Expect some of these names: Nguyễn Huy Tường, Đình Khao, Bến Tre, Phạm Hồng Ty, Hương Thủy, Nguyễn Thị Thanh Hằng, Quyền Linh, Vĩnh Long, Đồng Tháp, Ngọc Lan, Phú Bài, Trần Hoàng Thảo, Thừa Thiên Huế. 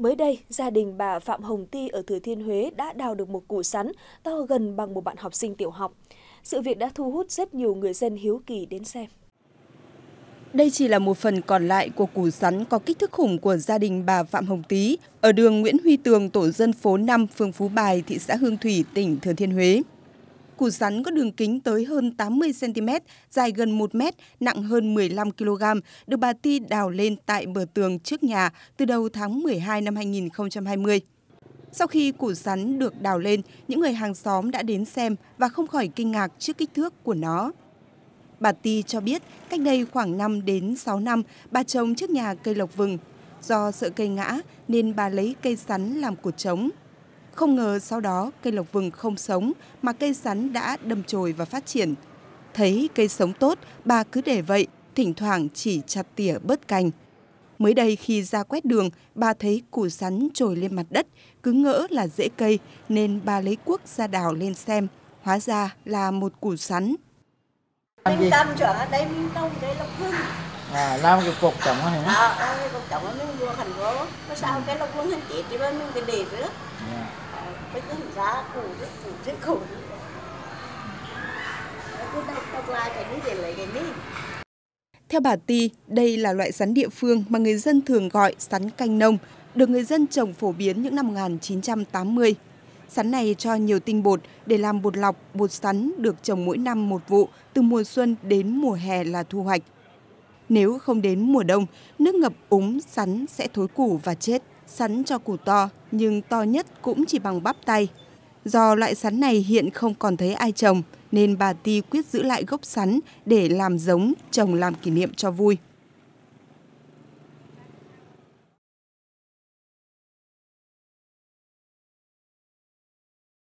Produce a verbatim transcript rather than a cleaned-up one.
Mới đây, gia đình bà Phạm Hồng Ty ở Thừa Thiên Huế đã đào được một củ sắn to gần bằng một bạn học sinh tiểu học. Sự việc đã thu hút rất nhiều người dân hiếu kỳ đến xem. Đây chỉ là một phần còn lại của củ sắn có kích thước khủng của gia đình bà Phạm Hồng Ty ở đường Nguyễn Huy Tường, tổ dân phố năm, phường Phú Bài, thị xã Hương Thủy, tỉnh Thừa Thiên Huế. Củ sắn có đường kính tới hơn tám mươi xen ti mét, dài gần một mét, nặng hơn mười lăm ki lô gam, được bà Ty đào lên tại bờ tường trước nhà từ đầu tháng mười hai năm hai nghìn không trăm hai mươi. Sau khi củ sắn được đào lên, những người hàng xóm đã đến xem và không khỏi kinh ngạc trước kích thước của nó. Bà Ty cho biết cách đây khoảng năm đến sáu năm, bà trồng trước nhà cây lộc vừng. Do sợ cây ngã nên bà lấy cây sắn làm cột trống. Không ngờ sau đó cây lộc vừng không sống mà cây sắn đã đâm chồi và phát triển. Thấy cây sống tốt, bà cứ để vậy, thỉnh thoảng chỉ chặt tỉa bớt cành. Mới đây khi ra quét đường, bà thấy củ sắn chồi lên mặt đất, cứ ngỡ là rễ cây nên bà lấy cuốc ra đào lên xem, hóa ra là một củ sắn. Mình cầm chỗ ở đây mình trồng cây lộc vừng. À, làm cái cột trồng này hả? À, cái cột trồng mình mua thành phố, có sao cái lộc vừng hình chết thì mình cái để nữa. Cái giá củ rất củ rất khổ. Theo bà Ty, đây là loại sắn địa phương mà người dân thường gọi sắn canh nông, được người dân trồng phổ biến những năm một nghìn chín trăm tám mươi. Sắn này cho nhiều tinh bột để làm bột lọc, bột sắn được trồng mỗi năm một vụ, từ mùa xuân đến mùa hè là thu hoạch. Nếu không đến mùa đông, nước ngập úng sắn sẽ thối củ và chết. Sắn cho củ to nhưng to nhất cũng chỉ bằng bắp tay. Do loại sắn này hiện không còn thấy ai trồng nên bà Ty quyết giữ lại gốc sắn để làm giống, trồng làm kỷ niệm cho vui.